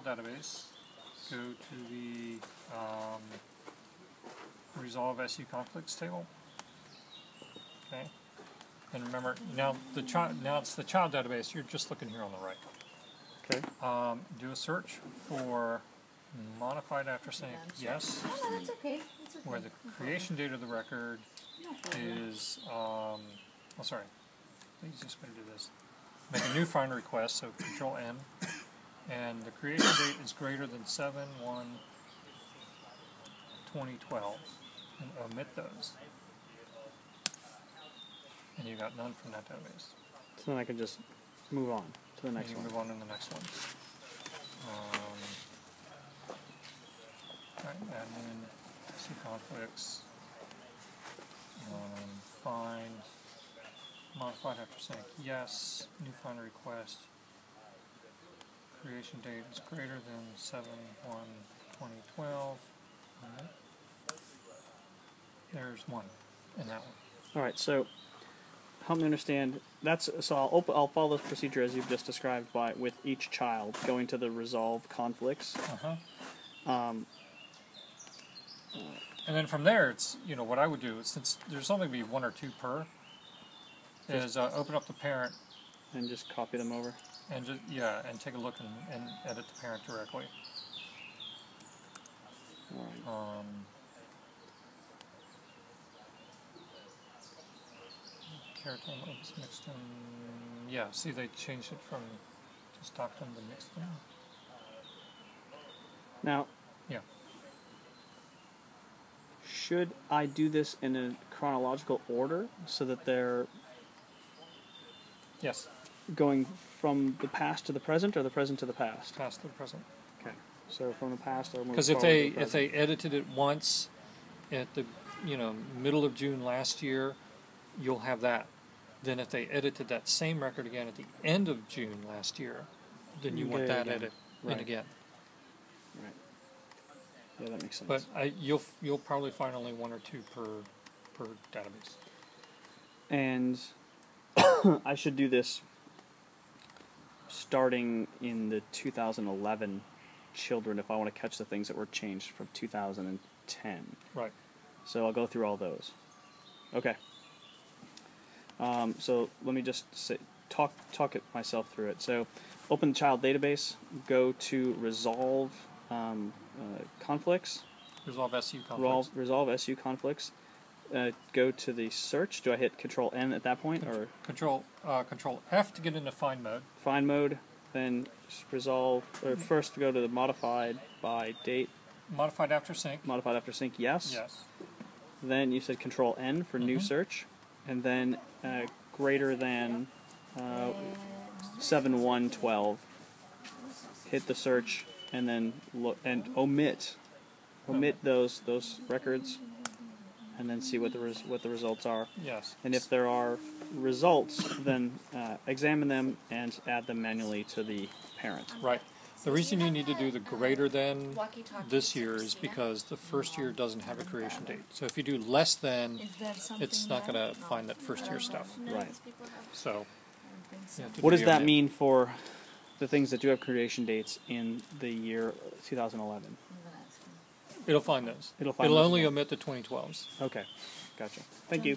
Database, go to the resolve SU conflicts table. Okay, and remember now the child. Now it's the child database. You're just looking here on the right. Okay. Do a search for modified after saying yes. No, that's okay. That's okay. Where the creation date of the record is. Oh, sorry. The easiest way to do this: make a new find request. So Control M. And the creation date is greater than 7/1/2012, and omit those. And you got none from that database. So then I can just move on to the next one. Move on to the next one. Right, admin, see conflicts, find, modified after sync, yes, new find request. Creation date is greater than 7/1/2012. Right. There's one in that one. All right, so help me understand. That's so. I'll follow this procedure as you've just described by with each child going to the resolve conflicts. And then from there, it's what I would do is, since there's only going to be one or two per, is open up the parent and just copy them over. And just, and take a look and edit the parent directly. Yeah, see, they changed it from just Stockton to Mixton. Now, should I do this in a chronological order so that they're going from the past to the present, or the present to the past? Past to the present. Okay. So from the past, or because if they edited it once at the middle of June last year, you'll have that. Then if they edited that same record again at the end of June last year, then you want that edit and again. Right. Yeah, that makes sense. But you'll probably find only one or two per database. And I should do this starting in the 2011 children if I want to catch the things that were changed from 2010. Right. So I'll go through all those. Okay. So let me just talk myself through it. So open the child database, go to resolve conflicts. Resolve SU conflicts. Resolve SU conflicts. Go to the search. Do I hit Control N at that point, or Control F to get into find mode? Find mode, then resolve. Or first, go to the modified by date. Modified after sync. Modified after sync. Yes. Yes. Then you said Control N for new search, and then greater than 7/1/12. Hit the search, and then look and omit those records. And then see what the results are. Yes. And if there are results, then examine them and add them manually to the parent. Right. The reason you need to do the greater than this year is because the first year doesn't have a creation date. So if you do less than, it's not going to find that first year stuff. Right. So what does that mean for the things that do have creation dates in the year 2011? It'll find those. It'll only omit the 2012s. Okay. Gotcha. Thank you.